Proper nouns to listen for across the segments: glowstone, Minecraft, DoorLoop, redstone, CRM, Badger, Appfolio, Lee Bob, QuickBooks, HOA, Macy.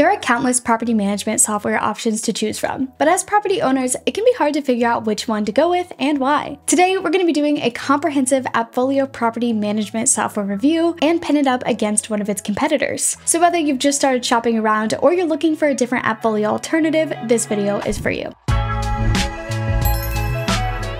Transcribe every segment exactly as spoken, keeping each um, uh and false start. There are countless property management software options to choose from, but as property owners, it can be hard to figure out which one to go with and why. Today, we're going to be doing a comprehensive Appfolio property management software review and pin it up against one of its competitors. So whether you've just started shopping around or you're looking for a different Appfolio alternative, this video is for you.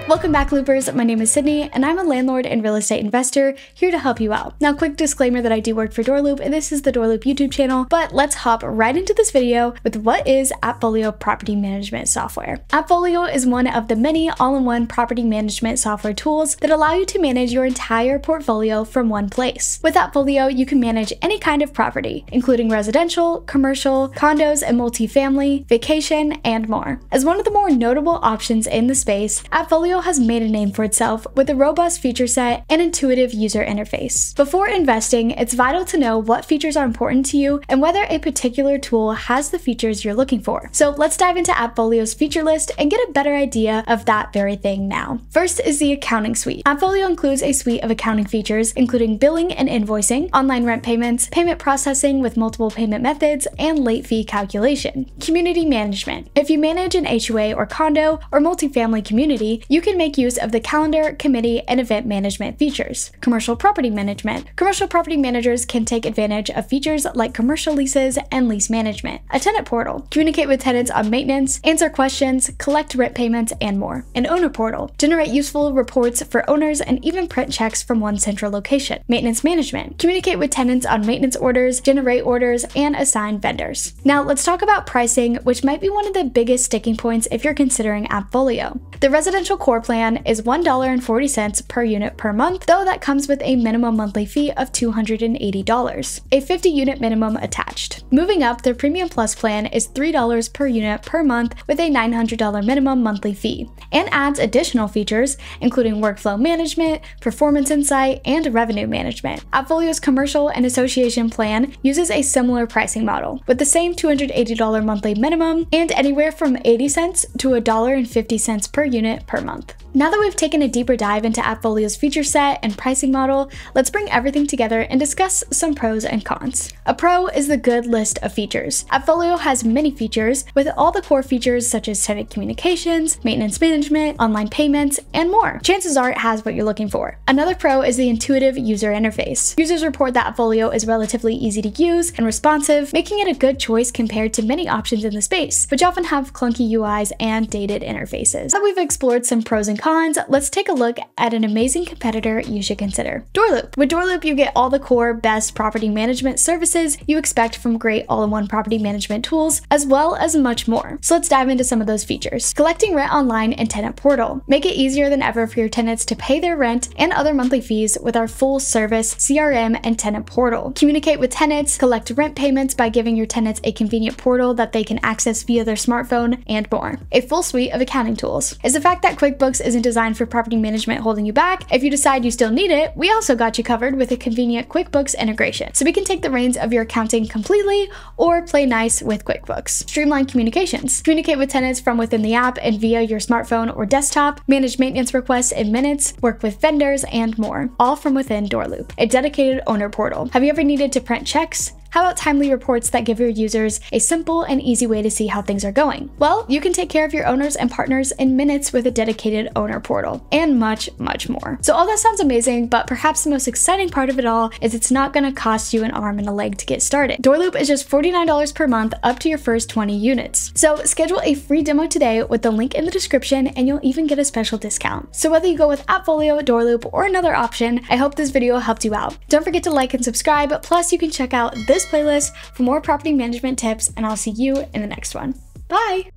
Welcome back, Loopers. My name is Sydney, and I'm a landlord and real estate investor here to help you out. Now, quick disclaimer that I do work for DoorLoop, and this is the DoorLoop YouTube channel, but let's hop right into this video with what is Appfolio property management software. Appfolio is one of the many all-in-one property management software tools that allow you to manage your entire portfolio from one place. With Appfolio, you can manage any kind of property, including residential, commercial, condos and multifamily, vacation, and more. As one of the more notable options in the space, Appfolio has made a name for itself with a robust feature set and intuitive user interface. Before investing, it's vital to know what features are important to you and whether a particular tool has the features you're looking for. So let's dive into Appfolio's feature list and get a better idea of that very thing now. First is the accounting suite. Appfolio includes a suite of accounting features, including billing and invoicing, online rent payments, payment processing with multiple payment methods, and late fee calculation. Community management. If you manage an H O A or condo or multifamily community, you can make use of the calendar, committee, and event management features. Commercial property management. Commercial property managers can take advantage of features like commercial leases and lease management. A tenant portal. Communicate with tenants on maintenance, answer questions, collect rent payments, and more. An owner portal. Generate useful reports for owners and even print checks from one central location. Maintenance management. Communicate with tenants on maintenance orders, generate orders, and assign vendors. Now let's talk about pricing, which might be one of the biggest sticking points if you're considering Appfolio. The residential core plan is one dollar and forty cents per unit per month, though that comes with a minimum monthly fee of two hundred eighty dollars, a fifty unit minimum attached. Moving up, their Premium Plus plan is three dollars per unit per month with a nine hundred dollar minimum monthly fee, and adds additional features including workflow management, performance insight, and revenue management. Appfolio's Commercial and Association plan uses a similar pricing model, with the same two hundred eighty dollar monthly minimum and anywhere from eighty cents to one dollar and fifty cents per unit per month. Now that we've taken a deeper dive into Appfolio's feature set and pricing model, let's bring everything together and discuss some pros and cons. A pro is the good list of features. Appfolio has many features, with all the core features such as tenant communications, maintenance management, online payments, and more. Chances are it has what you're looking for. Another pro is the intuitive user interface. Users report that Appfolio is relatively easy to use and responsive, making it a good choice compared to many options in the space, which often have clunky U Is and dated interfaces. Now that we've explored some pros and cons, let's take a look at an amazing competitor you should consider. DoorLoop. With DoorLoop, you get all the core best property management services you expect from great all-in-one property management tools, as well as much more. So let's dive into some of those features. Collecting rent online and tenant portal. Make it easier than ever for your tenants to pay their rent and other monthly fees with our full service C R M and tenant portal. Communicate with tenants, collect rent payments by giving your tenants a convenient portal that they can access via their smartphone, and more. A full suite of accounting tools. Is the fact that QuickBooks Books isn't designed for property management holding you back? If you decide you still need it, we also got you covered with a convenient QuickBooks integration, so we can take the reins of your accounting completely or play nice with QuickBooks. Streamline communications. Communicate with tenants from within the app and via your smartphone or desktop, manage maintenance requests in minutes, work with vendors, and more, all from within DoorLoop. A dedicated owner portal. Have you ever needed to print checks? How about timely reports that give your users a simple and easy way to see how things are going? Well, you can take care of your owners and partners in minutes with a dedicated owner portal, and much, much more. So all that sounds amazing, but perhaps the most exciting part of it all is it's not gonna cost you an arm and a leg to get started. DoorLoop is just forty-nine dollars per month up to your first twenty units. So schedule a free demo today with the link in the description, and you'll even get a special discount. So whether you go with Appfolio, DoorLoop, or another option, I hope this video helped you out. Don't forget to like and subscribe, plus you can check out this playlist for more property management tips, and I'll see you in the next one. Bye!